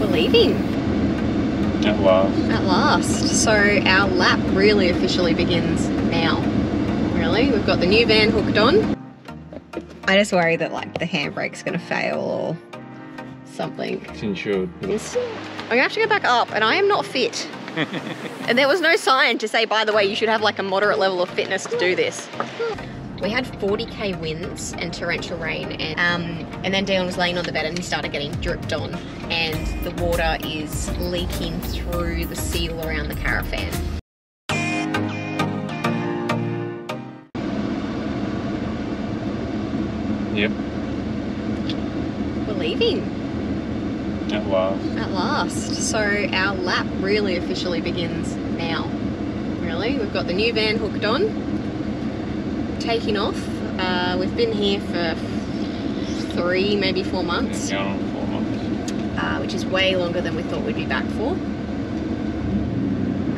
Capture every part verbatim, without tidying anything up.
we're leaving. At last. At last. So our lap really officially begins now. Really, we've got the new van hooked on. I just worry that like the handbrake's gonna fail or something. It's insured. It's, I'm gonna have to go back up, and I am not fit. And there was no sign to say, by the way, you should have like a moderate level of fitness to do this. We had forty K winds and torrential rain, and um, and then Dion was laying on the bed and he started getting dripped on, and the water is leaking through the seal around the caravan. Yep. We're leaving. At last. At last. So our lap really officially begins now. Really, we've got the new van hooked on, taking off. Uh, we've been here for three, maybe four months. Yeah, going on four months. Uh, which is way longer than we thought we'd be back for.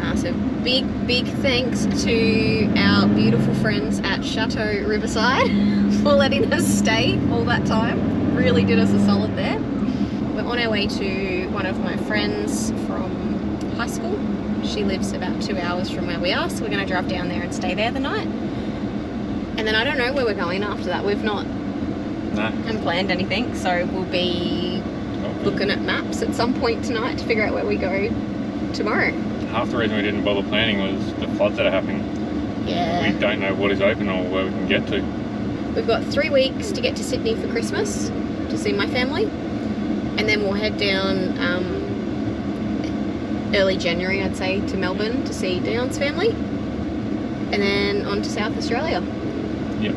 Uh, so big, big thanks to our beautiful friends at Chateau Riverside for letting us stay all that time. Really did us a solid there. We're on our way to one of my friends from high school. She lives about two hours from where we are, so we're going to drive down there and stay there the night. And then I don't know where we're going after that. We've not no. planned anything, so we'll be looking at maps at some point tonight to figure out where we go tomorrow. Half the reason we didn't bother planning was the floods that are happening. Yeah. We don't know what is open or where we can get to. We've got three weeks to get to Sydney for Christmas to see my family. And then we'll head down um, early January, I'd say, to Melbourne to see Dion's family. And then on to South Australia. Yep.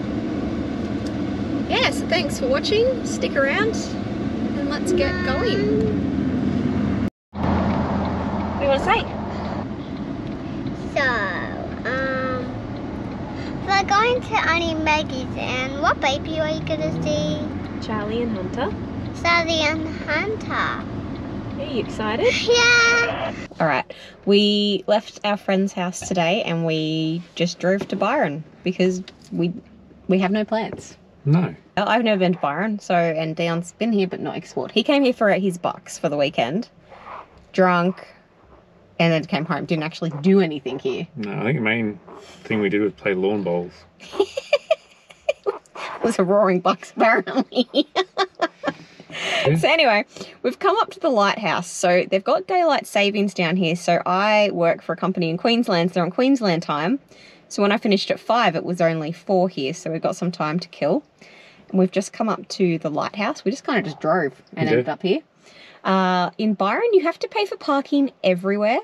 Yeah, so thanks for watching. Stick around and let's get going. What do you want to say? So, um, we're going to Auntie Maggie's, and what baby are you going to see? Charlie and Hunter. Sally and Hunter. Are you excited? Yeah. All right, we left our friend's house today and we just drove to Byron because we we have no plans. No. I've never been to Byron, so and Dion's been here but not explored. He came here for his bucks for the weekend, drunk, and then came home. Didn't actually do anything here. No, I think the main thing we did was play lawn bowls. It was a roaring bucks apparently. So anyway, we've come up to the lighthouse. So they've got daylight savings down here. So I work for a company in Queensland, so they're on Queensland time. So when I finished at five, it was only four here. So we've got some time to kill. And we've just come up to the lighthouse. We just kind of just drove and ended up here. Uh, in Byron, you have to pay for parking everywhere.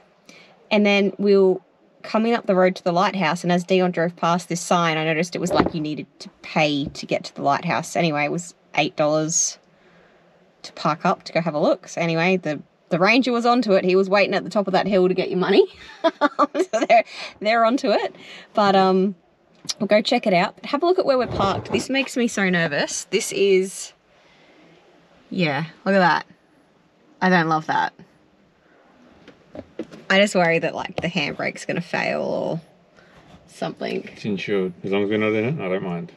And then we'll coming up the road to the lighthouse. And as Dion drove past this sign, I noticed it was like you needed to pay to get to the lighthouse. Anyway, it was eight dollars. To park up to go have a look. So anyway, the the ranger was onto it. He was waiting at the top of that hill to get your money. So they're they're onto it. But um, we'll go check it out. But have a look at where we're parked. This makes me so nervous. This is, yeah. Look at that. I don't love that. I just worry that like the handbrake's gonna fail or something. It's insured. As long as we're not in it, I don't mind.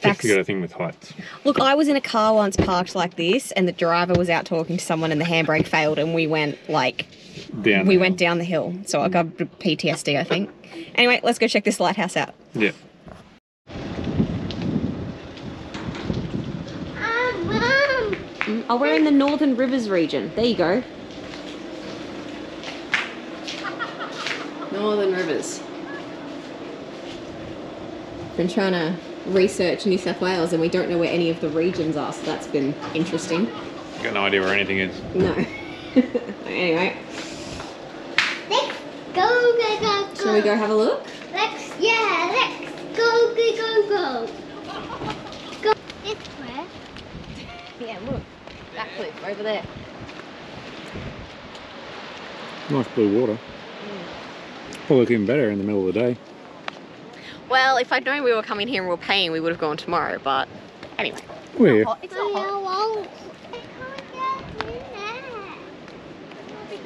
That's the other thing with heights. Look, I was in a car once parked like this, and the driver was out talking to someone, and the handbrake failed, and we went like down. We went down the hill, so I got P T S D, I think. Anyway, let's go check this lighthouse out. Yeah. Oh, Mum. Oh, we're in the Northern Rivers region. There you go. Northern Rivers. Been trying to research New South Wales and we don't know where any of the regions are, so that's been interesting. You've got no idea where anything is. No. Anyway. Let's go, go, go, go. Shall we go have a look? Let's, yeah, let's go, go, go, go. Go this way. Yeah, look. That cliff over there. Nice blue water. Mm. Probably looking better in the middle of the day. Well, if I'd known we were coming here and we were paying, we would have gone tomorrow, but anyway. It's Weird. not hot. It's not hot. I can't get in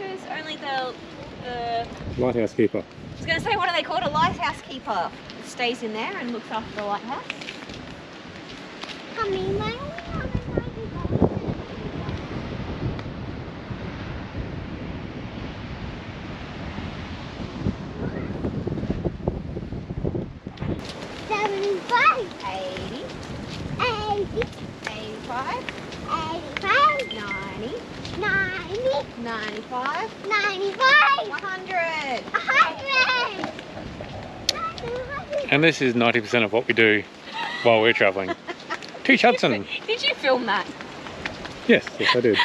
there. Because only the... the lighthouse keeper. I was going to say, what are they called? A lighthouse keeper stays in there and looks after the lighthouse. Come in, eighty-five, ninety, ninety-five, ninety-five, one hundred, one hundred, one hundred. And this is ninety percent of what we do while we're travelling. Teach Hudson. Did you film that? Yes, yes I did.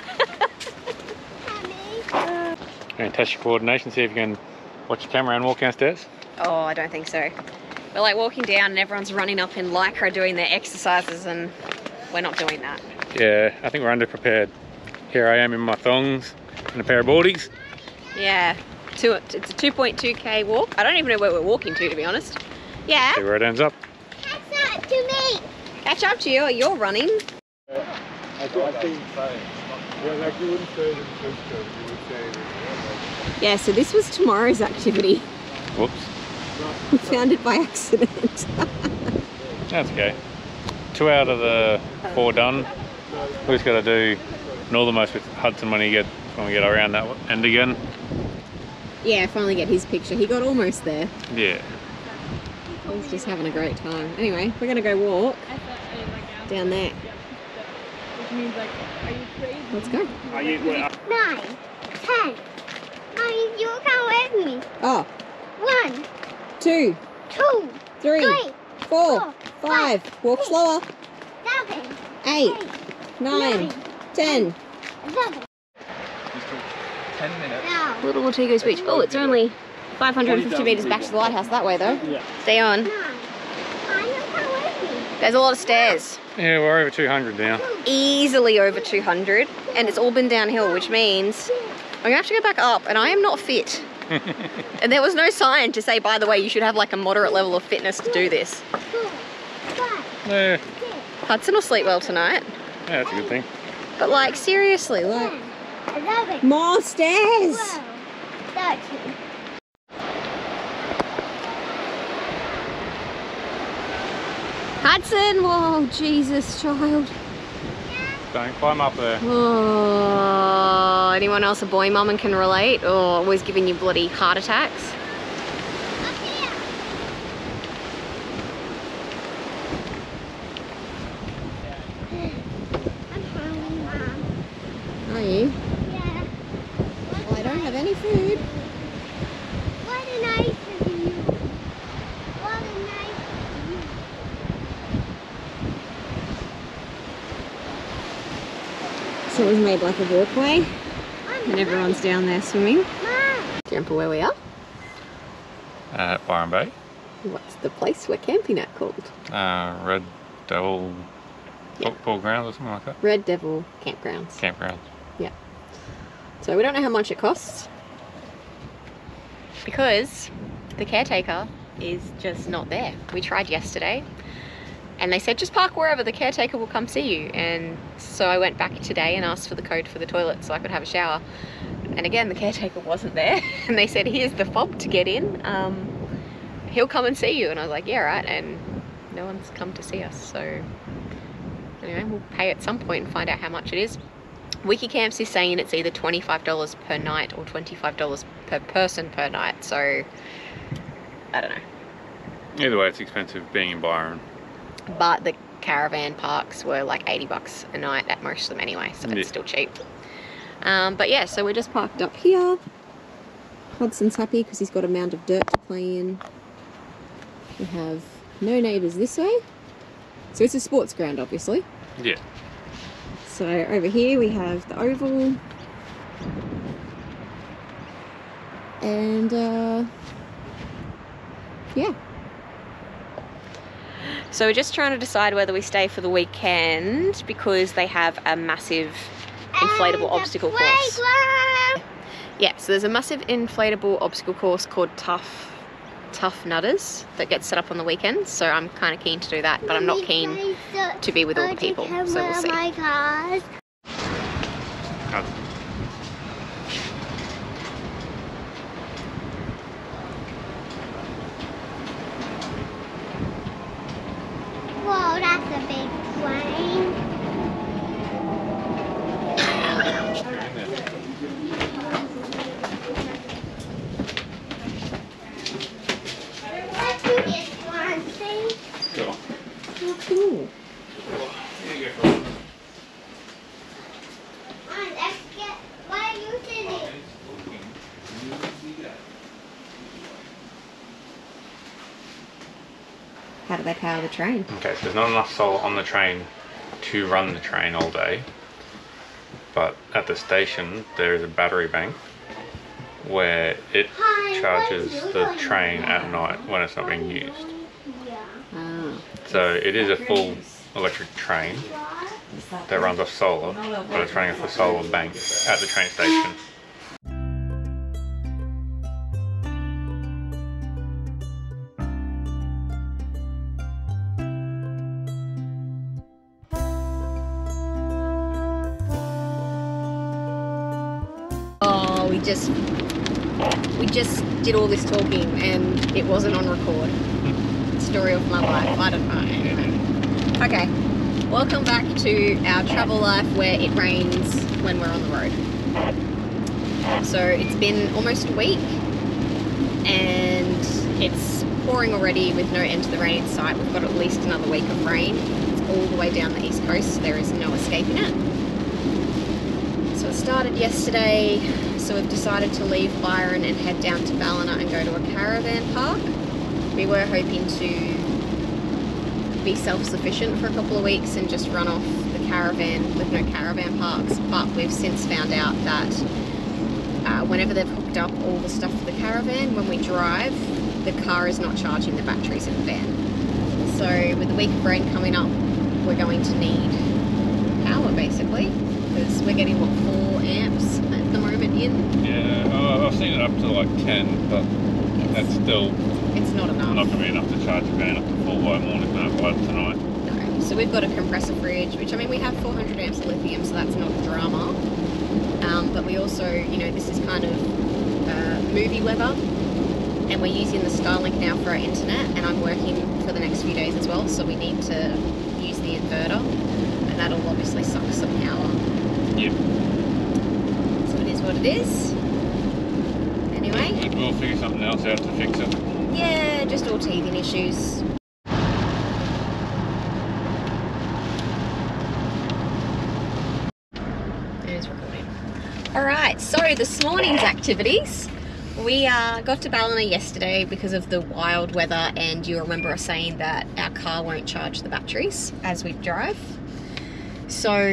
And test your coordination, see if you can watch your camera and walk downstairs. Oh, I don't think so. We're like walking down and everyone's running up in lycra doing their exercises and we're not doing that. Yeah, I think we're underprepared. Here I am in my thongs and a pair of boardies. Yeah, two, it's a two point two K walk. I don't even know where we're walking to, to be honest. Yeah. See where it ends up. Catch up to me. Catch up to you, or you're running. Yeah, I think yeah, like you wouldn't say it in the first term, you would say it in the other. Yeah, so this was tomorrow's activity. Whoops. We found it by accident. That's okay. Two out of the four done. We just got to do northernmost with Hudson when he get when we get around that end again. Yeah, finally get his picture. He got almost there. Yeah. He's just having a great time. Anyway, we're gonna go walk down there. Which means like, are you crazy? Let's go. Are you nine, ten? Oh, you can't with me. Oh. One. Two. Two. Three. Three four, four. Five. five walk six, slower. Seven. Eight. eight nine. nine Ten. Eleven. Ten minutes. No. Little Tego's Beach. Oh, it's only five hundred fifty metres back to the lighthouse that way though. Yeah. Stay on. There's a lot of stairs. Yeah, we're over two hundred now. Easily over two hundred. And it's all been downhill, which means I'm gonna have to go back up and I am not fit. And there was no sign to say, by the way, you should have like a moderate level of fitness to do this. Yeah. Hudson will sleep well tonight. Yeah, that's a good thing. But like, seriously, like, more stairs! Hudson! Whoa, Jesus, child. Don't climb up there. Oh, anyone else a boy mum and can relate? Oh, always giving you bloody heart attacks. Up here. Are you? Yeah. Well, I don't have any food. What a nice view. What a nice view. So it was made like a walkway. And everyone's down there swimming. Mom. Do you remember where we are? Uh, at Byron Bay. What's the place we're camping at called? Uh, Red Devil Football yep. Grounds or something like that? Red Devil Campgrounds. Campgrounds. Yeah. So we don't know how much it costs because the caretaker is just not there. We tried yesterday and they said just park wherever, the caretaker will come see you. And so I went back today and asked for the code for the toilet so I could have a shower. And again, the caretaker wasn't there and they said, here's the fob to get in. Um, he'll come and see you. And I was like, yeah, right. And no one's come to see us. So anyway, we'll pay at some point and find out how much it is. Wikicamps is saying it's either twenty-five dollars per night or twenty-five dollars per person per night, so I don't know. Either way, it's expensive being in Byron. But the caravan parks were like eighty bucks a night at most of them anyway, so yeah. It's still cheap. Um, but yeah, so we're just parked up here. Hudson's happy because he's got a mound of dirt to play in. We have no neighbours this way. So it's a sports ground, obviously. Yeah. So over here we have the oval and uh, yeah. So we're just trying to decide whether we stay for the weekend because they have a massive inflatable and obstacle course. Yeah, so there's a massive inflatable obstacle course called Tough Tough Nutters that gets set up on the weekends, so I'm kind of keen to do that, but I'm not keen to be with all the people, so we'll see. God. Whoa, that's a big plane. Cool. Cool. do they power the train? Okay, so there's not enough solar on the train to run the train all day, but at the station there is a battery bank where it charges the train at night when it's not being used. Oh. So it is a full electric train that runs off solar, but it's running off a solar bank at the train station. Oh, we just we just did all this talking and it wasn't on record. Story of my life, I don't know. Okay, welcome back to our travel life where it rains when we're on the road. So it's been almost a week and it's pouring already with no end to the rain in sight. We've got at least another week of rain. It's all the way down the east coast, so there is no escaping it. So it started yesterday, so we've decided to leave Byron and head down to Ballina and go to a caravan park. We were hoping to be self-sufficient for a couple of weeks and just run off the caravan with no caravan parks, but we've since found out that uh, whenever they've hooked up all the stuff for the caravan, when we drive, the car is not charging the batteries in the van. So with the week of rain coming up, we're going to need power basically, because we're getting, what, four amps at the moment in? Yeah, uh, I've seen it up to like ten, but yes. That's still... It's not enough. Not going to be enough to charge a van up to full by morning, no, by tonight. No, so we've got a compressor fridge, which I mean we have four hundred amps of lithium, so that's not drama. Um, but we also, you know, this is kind of uh, movie weather, and we're using the Starlink now for our internet, and I'm working for the next few days as well, so we need to use the inverter, and that'll obviously suck some power. Yep. So it is what it is. Anyway. And we'll figure something else out to fix it. Yeah, just all teething issues. It's recording. Alright, so this morning's activities. We uh, got to Ballina yesterday because of the wild weather, and you remember us saying that our car won't charge the batteries as we drive. So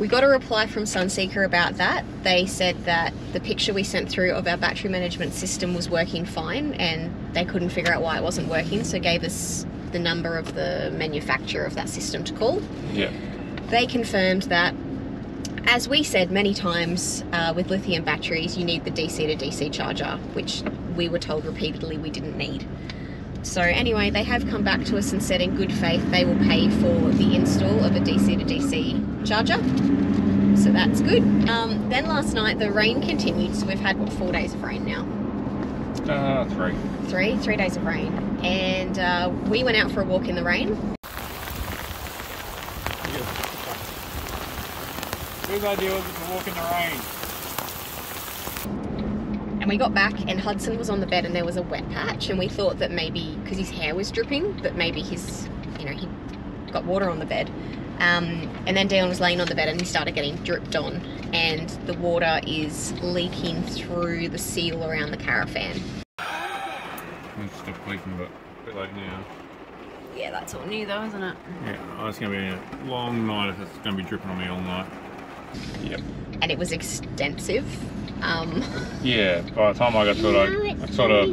we got a reply from Sunseeker about that. They said that the picture we sent through of our battery management system was working fine and they couldn't figure out why it wasn't working, so gave us the number of the manufacturer of that system to call. Yeah. They confirmed that, as we said many times, uh, with lithium batteries, you need the D C to D C charger, which we were told repeatedly we didn't need. So anyway, they have come back to us and said in good faith they will pay for the install of a D C to D C charger. So that's good. Um, then last night the rain continued, so we've had, what, four days of rain now? Uh, three. Three? Three days of rain. And uh, we went out for a walk in the rain. Whose idea was it to walk in the rain? And we got back and Hudson was on the bed and there was a wet patch, and we thought that maybe, because his hair was dripping, that maybe his, you know, he got water on the bed. Um, and then Dion was laying on the bed and he started getting dripped on, and the water is leaking through the seal around the caravan. It's still leaking, but a bit like now. Yeah, that's all new though, isn't it? Yeah, it's going to be a long night if it's going to be dripping on me all night. Yep. And it was extensive. Um, yeah, by the time I got to it, I, I sort of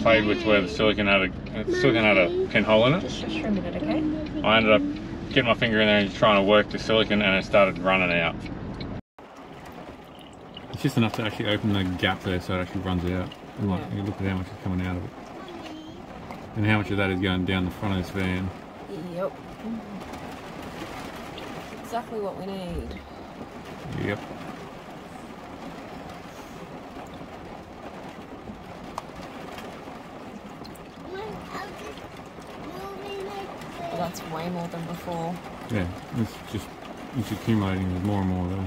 played with where the silicon had a, silicon had a pinhole in it. Just, just for a minute, okay? I ended up getting my finger in there and trying to work the silicon, and it started running out. It's just enough to actually open the gap there so it actually runs out. And like, yeah. You look at how much is coming out of it. And how much of that is going down the front of this van. Yep. That's exactly what we need. Yep. That's way more than before. Yeah, it's just, it's accumulating more and more though.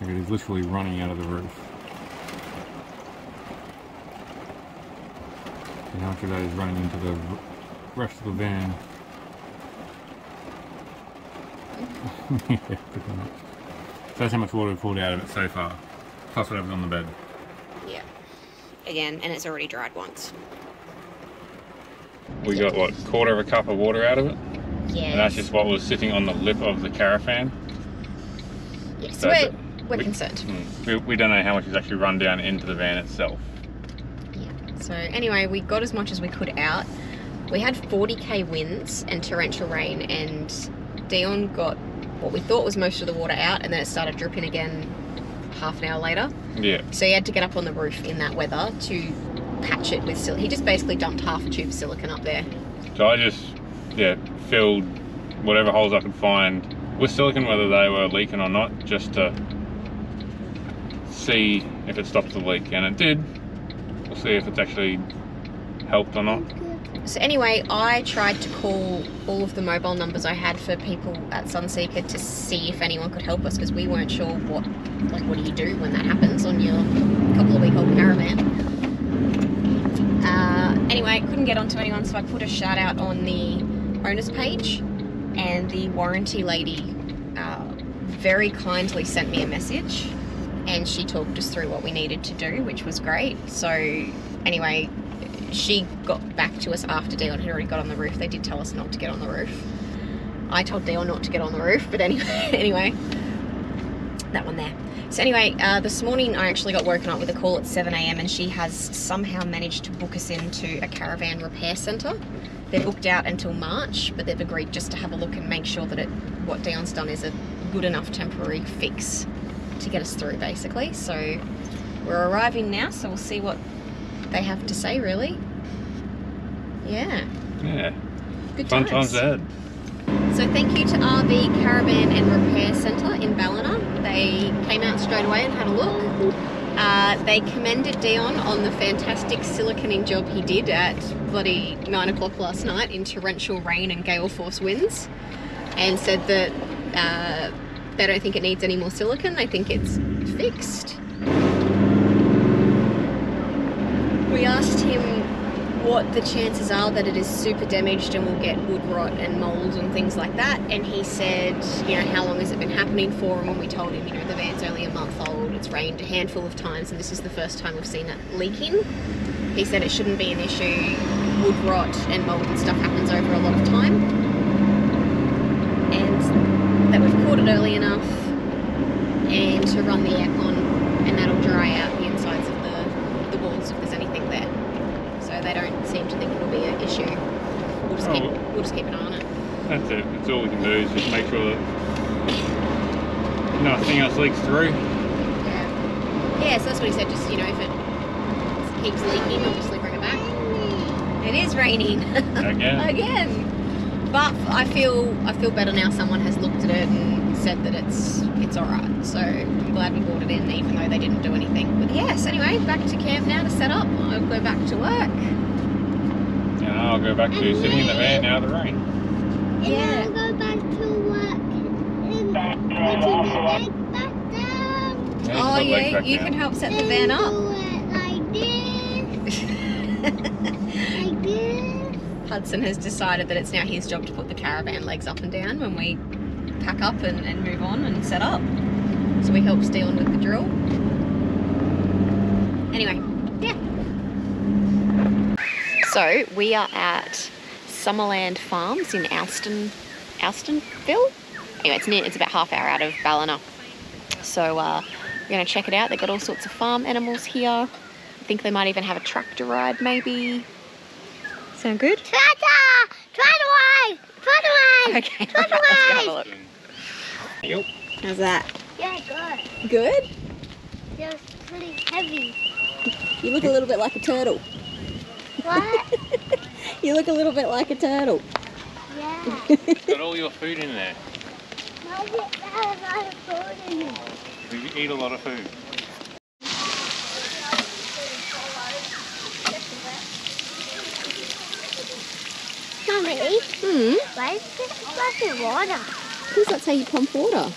Like, it is literally running out of the roof. And how much of that is running into the rest of the van? Yeah, pretty much. So that's how much water we've pulled out of it so far. Plus whatever's on the bed. Yeah. Again, and it's already dried once. we got what, quarter of a cup of water out of it? Yes. And that's just what was sitting on the lip of the caravan. Yes, so we're, we're we, concerned. We, we don't know how much is actually run down into the van itself. Yeah. So anyway, we got as much as we could out. We had forty K winds and torrential rain, and Dion got what we thought was most of the water out, and then it started dripping again half an hour later. Yeah. So he had to get up on the roof in that weather to patch it with silicon. He just basically dumped half a tube of silicon up there. So I just, yeah, filled whatever holes I could find with silicon, whether they were leaking or not, just to see if it stopped the leak, and it did. We'll see if it's actually helped or not. So anyway, I tried to call all of the mobile numbers I had for people at Sunseeker to see if anyone could help us, because we weren't sure what, like, what do you do when that happens on your couple of week old caravan. Uh, anyway, couldn't get onto anyone, so I put a shout out on the owner's page, and the warranty lady uh, very kindly sent me a message, and she talked us through what we needed to do, which was great. So anyway, she got back to us after Dion had already got on the roof. They did tell us not to get on the roof. I told Dion not to get on the roof, but anyway, anyway, that one there. So anyway, uh, this morning I actually got woken up with a call at seven A M and she has somehow managed to book us into a caravan repair centre. They're booked out until March, but they've agreed just to have a look and make sure that it, what Dion's done is a good enough temporary fix to get us through, basically. So we're arriving now, so we'll see what they have to say, really. Yeah. Yeah. Good times. Fun times ahead. So thank you to R V Caravan and Repair Centre in Ballina. They came out straight away and had a look. Uh, they commended Dion on the fantastic siliconing job he did at bloody nine o'clock last night in torrential rain and gale force winds, and said that uh, they don't think it needs any more silicon. They think it's fixed. We asked him what the chances are that it is super damaged and will get wood rot and mould and things like that, and he said, you know, how long has it been happening for? And when we told him, you know, the van's only a month old, it's rained a handful of times and this is the first time we've seen it leaking, he said it shouldn't be an issue. Wood rot and mould and stuff happens over a lot of time, and that we've caught it early enough and to run the aircon and that'll dry out the insides of the, the walls if there's anything there. So they don't seem to think it'll be an issue. We'll just, oh, keep, we'll just keep an eye on it. That's it. That's all we can do, is just make sure that nothing else leaks through. Yeah. Yeah, so that's what he said. Just, you know, if it keeps leaking, obviously bring it back. It is raining. Again. Again. But I feel I feel better now. Someone has looked at it and said that it's it's alright. So I'm glad we brought it in, even though they didn't do anything. But yes, anyway, back to camp now to set up. I'll go back to work. And I'll go back to and sitting in the van now the rain. And yeah. I'll go back to work. And back to the leg back down. Yeah, oh yeah, back you down. Can help set and the van up. Do it like this. Like this. Hudson has decided that it's now his job to put the caravan legs up and down when we pack up and, and move on and set up. So he helps Dion with the drill. Anyway, yeah. So we are at Summerland Farms in Alston, Austinville. Anyway, it's near. It's about half hour out of Ballina. So uh, we're gonna check it out. They've got all sorts of farm animals here. I think they might even have a tractor ride, maybe. Sound good? Tractor! Tractor ride! Tractor ride! Okay, tractor ride! Let's go have a look. Yep. How's that? Yeah, good. Good? Yeah, it's pretty heavy. You look a little bit like a turtle. What? You look a little bit like a turtle. Yeah. Got all your food in there. No, we got a lot of food in there. You eat a lot of food. Mommy, mm. why is this like water? Because that's how you pump water.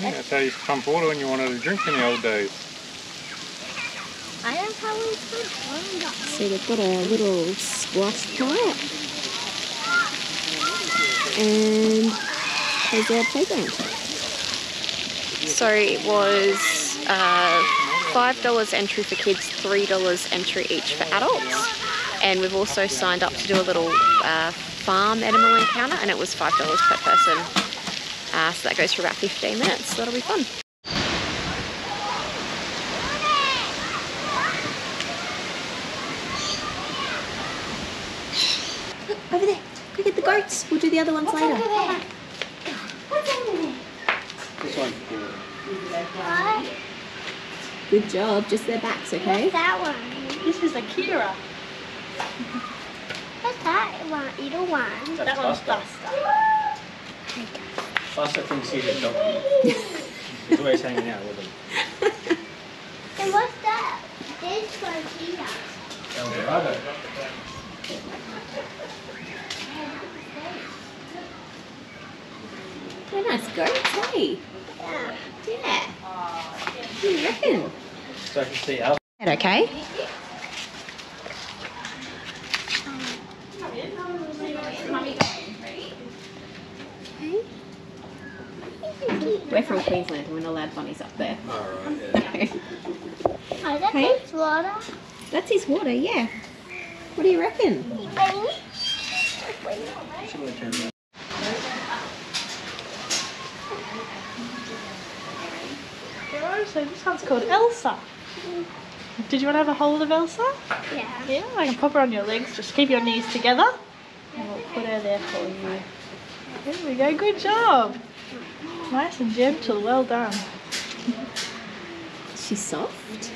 Yeah, that's how you pump water when you wanted to drink in the old days. I don't know. So they've got a little squash plant. And there's our playground. So it was uh, five dollars entry for kids, three dollars entry each for adults. and we've also signed up to do a little uh, farm animal encounter, and it was five dollars per person. Uh, so that goes for about fifteen minutes, so that'll be fun. Over there, go get the goats. We'll do the other ones What's later. Over there? What's over there? This one's good. Good job, just their backs, okay? What's that one? This is Akira. What's that one? Either one. That's that one's Buster. Buster thinks he's a dog. He's always hanging out with him. And what's that? This one's here. Eldorado. They're nice goats, hey? Yeah. Yeah. What do you reckon? So I can see Alston. Is that okay? We're from Queensland and we're not allowed bunnies up there. Alright, yeah. No. Oh, that's hey? His water? That's his water, yeah. What do you reckon? So this one's called Elsa. Did you want to have a hold of Elsa? Yeah. Yeah, I can pop her on your legs. Just keep your knees together. And we'll put her there for you. There we go. Good job. Nice and gentle. Well done. She's soft.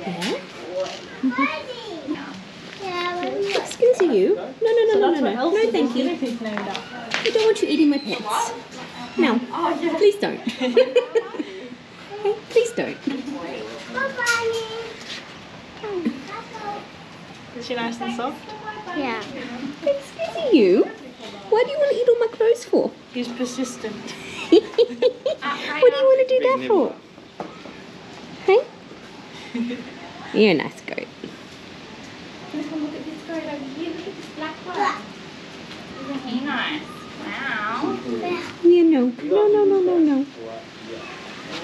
Yeah. Excuse you. No, no, no, so no, no, no. No, thank you. I don't want you eating my pets. No, oh, yeah. Please don't. Hey, please don't. Is she nice and soft? Yeah. Excuse you. Why do you want to eat all my clothes for? He's persistent. What do you want to do that for? Hey? You're a nice goat. Look at this black one. Isn't he nice? Wow. Yeah, no. No, no, no, no, no.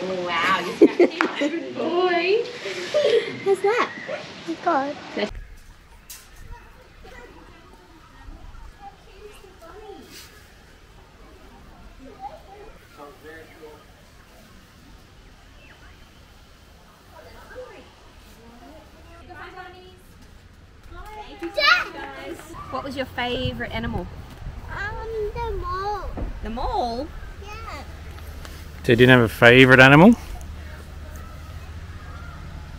Oh, wow. You're such a good boy. How's that? Oh, God. What was your favourite animal? Um, the mole. The mole? Yeah. So you didn't have a favourite animal?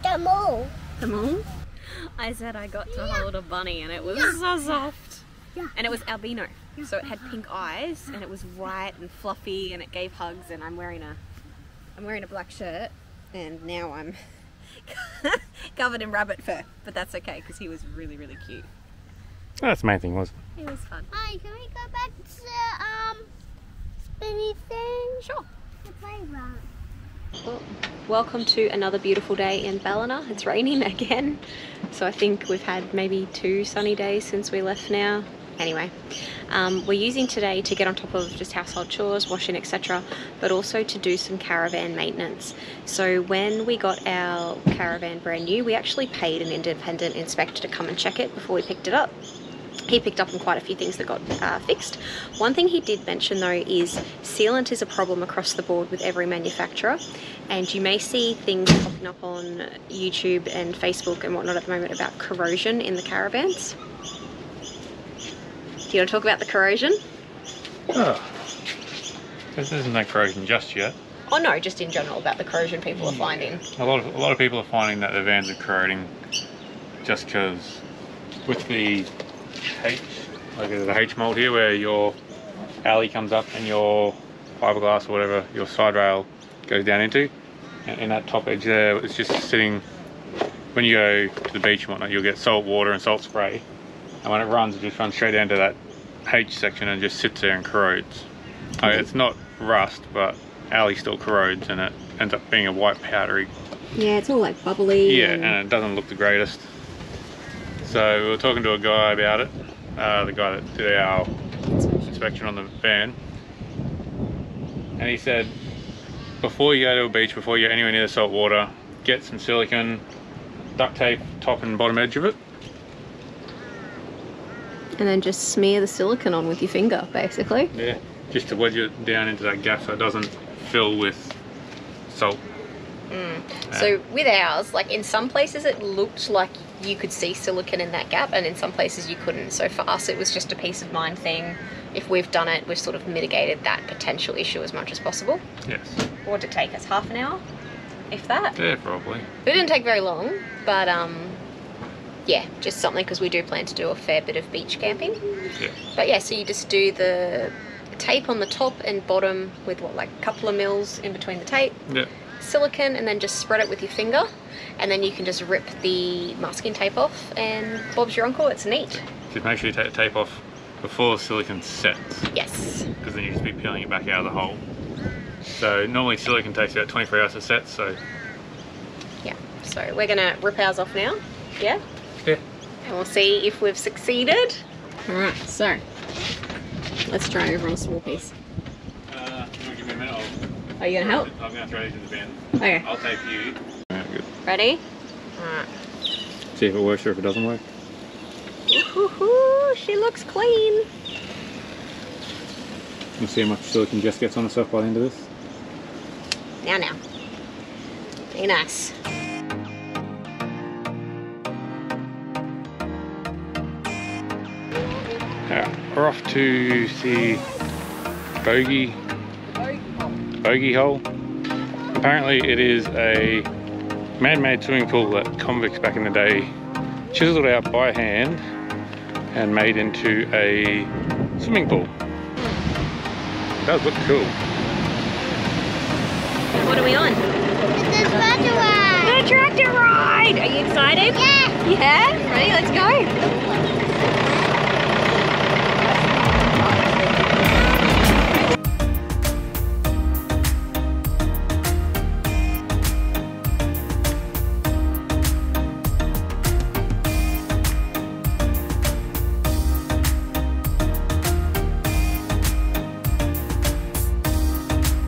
The mole. The mole? I said I got to yeah. hold a bunny and it was yeah. so soft. Yeah. And it was albino. Yeah. So it had pink eyes and it was white and fluffy and it gave hugs, and I'm wearing a, I'm wearing a black shirt and now I'm covered in rabbit fur. But that's okay because he was really, really cute. Oh, that's the main thing, wasn't it? It was fun. Hi, can we go back to the um, spinny thing? Sure. The playground. Well, welcome to another beautiful day in Ballina. It's raining again. So I think we've had maybe two sunny days since we left now. Anyway, um, we're using today to get on top of just household chores, washing, et cetera, but also to do some caravan maintenance. So when we got our caravan brand new, we actually paid an independent inspector to come and check it before we picked it up. He picked up on quite a few things that got uh, fixed. One thing he did mention though is sealant is a problem across the board with every manufacturer, and you may see things popping up on YouTube and Facebook and whatnot at the moment about corrosion in the caravans. Do you want to talk about the corrosion? Oh, this isn't that corrosion just yet. Oh no, just in general about the corrosion people are finding. A lot of, a lot of people are finding that the vans are corroding just because with the H, like the H mold here where your alley comes up and your fiberglass or whatever your side rail goes down into, and in that top edge there it's just sitting. When you go to the beach and whatnot you'll get salt water and salt spray, and when it runs it just runs straight down to that H section and just sits there and corrodes. Mm-hmm. Like, it's not rust, but alley still corrodes and it ends up being a white powdery. Yeah, it's all like bubbly. Yeah, and, and it doesn't look the greatest. So we were talking to a guy about it, uh, the guy that did our inspection on the van, and he said before you go to a beach, before you're anywhere near the salt water, get some silicone, duct tape top and bottom edge of it, and then just smear the silicone on with your finger, basically. Yeah, just to wedge it down into that gap so it doesn't fill with salt. Mm. Yeah. So with ours, like in some places it looked like you could see silicone in that gap, and in some places you couldn't. So for us it was just a peace of mind thing. If we've done it, we've sort of mitigated that potential issue as much as possible. Yes. What did it take us? Half an hour? If that? Yeah, probably. It didn't take very long, but um, yeah, just something, because we do plan to do a fair bit of beach camping. Yeah. But yeah, so you just do the tape on the top and bottom with what, like a couple of mils in between the tape. Yeah. Silicone, and then just spread it with your finger, and then you can just rip the masking tape off and Bob's your uncle. It's neat. Just make sure you take the tape off before the silicone sets. Yes. Because then you just be peeling it back out of the hole. So normally silicone takes about twenty-four hours to set, so. Yeah, so we're gonna rip ours off now. Yeah? Yeah. And we'll see if we've succeeded. All right, so let's try over on a small piece. Uh, you wanna give me a minute? I'll... Are you gonna help? I'm gonna throw these in the bin. Okay. I'll take you. Alright, good. Ready? Alright. See if it works or if it doesn't work. Ooh, she looks clean. We'll see how much silicone Jess gets on herself by the end of this. Now, now. Be nice. Alright, we're off to see Bogey. Bogey Hole. Apparently it is a man-made swimming pool that convicts back in the day chiseled out by hand and made into a swimming pool. It does look cool. What are we on? The tractor ride! The tractor ride! Are you excited? Yeah! Yeah? Ready? Let's go!